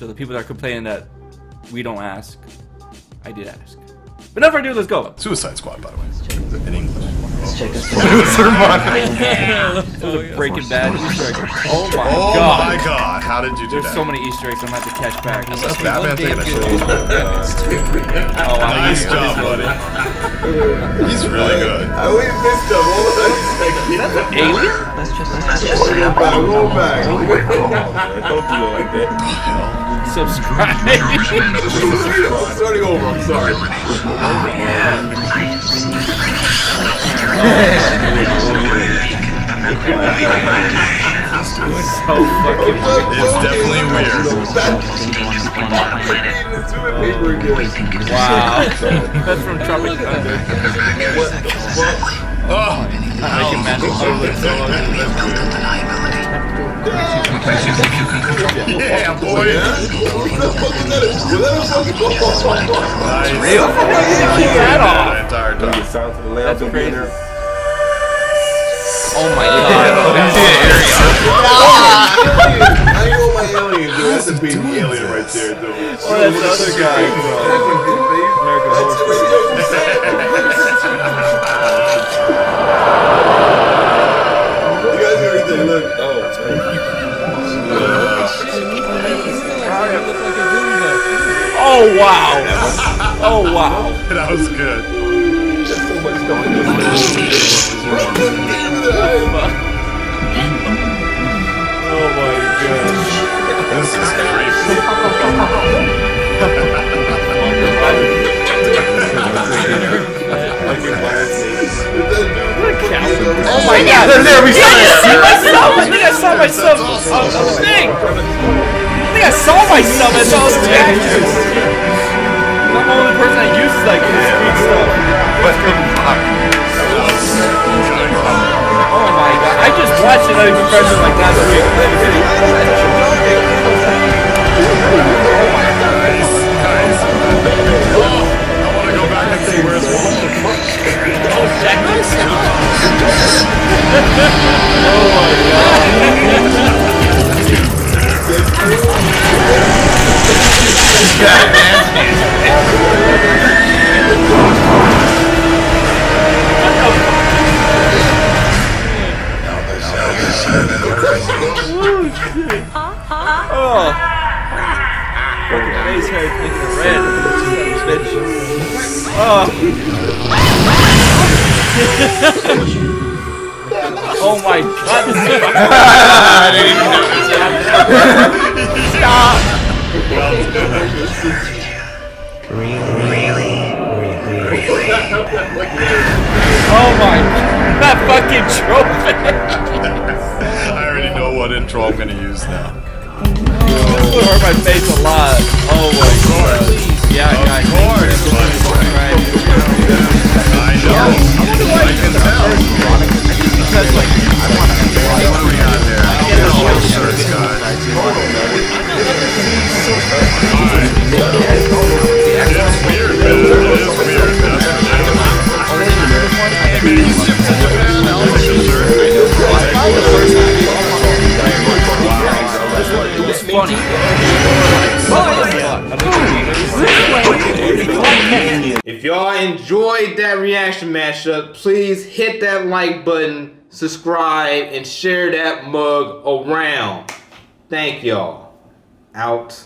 So the people that are complaining that we don't ask, I did ask. But enough ado, let's go. Suicide Squad, by the way. In English. Let's check this out. Breaking Bad Easter egg. Oh my god. How did you do that? There's so many Easter eggs I'm going to have to catch back. That's a Batman thing. Nice job, buddy. He's really good. I always missed him. All of that Easter egg. Let's just roll back. Don't do it like that. Subscribe. I'm starting over. I'm sorry. Oh man. So fucking weird. It's definitely weird. Wow. That's from Tropic Thunder. What the fuck? Oh! I can manage to do it. Yeah, boy! What the fuck is that? It's real. That's crazy. Oh my god. I know my alien, dude. That's a big alien right there, dude. Oh, that's the other guy. You guys know everything, look. Oh, it's crazy. Oh, wow. Oh, wow. That was good. Oh my god, there we go! I think I saw myself! I think I saw myself as I was tagging! I'm the only person that uses like this weird stuff. Oh my god, I just watched another impression like last week. Oh my god, guys. Where's oh my god! I didn't even know this happened. Stop! Really? Oh my! That fucking trophy! I already know what intro I'm gonna use now. This will hurt my face a lot. Oh my god! Yeah, guys. Of course. Right. I know. I can tell. Because, like, I want to be on there. If y'all enjoyed that reaction mashup, please hit that like button, subscribe, and share that mug around. Thank y'all. Out.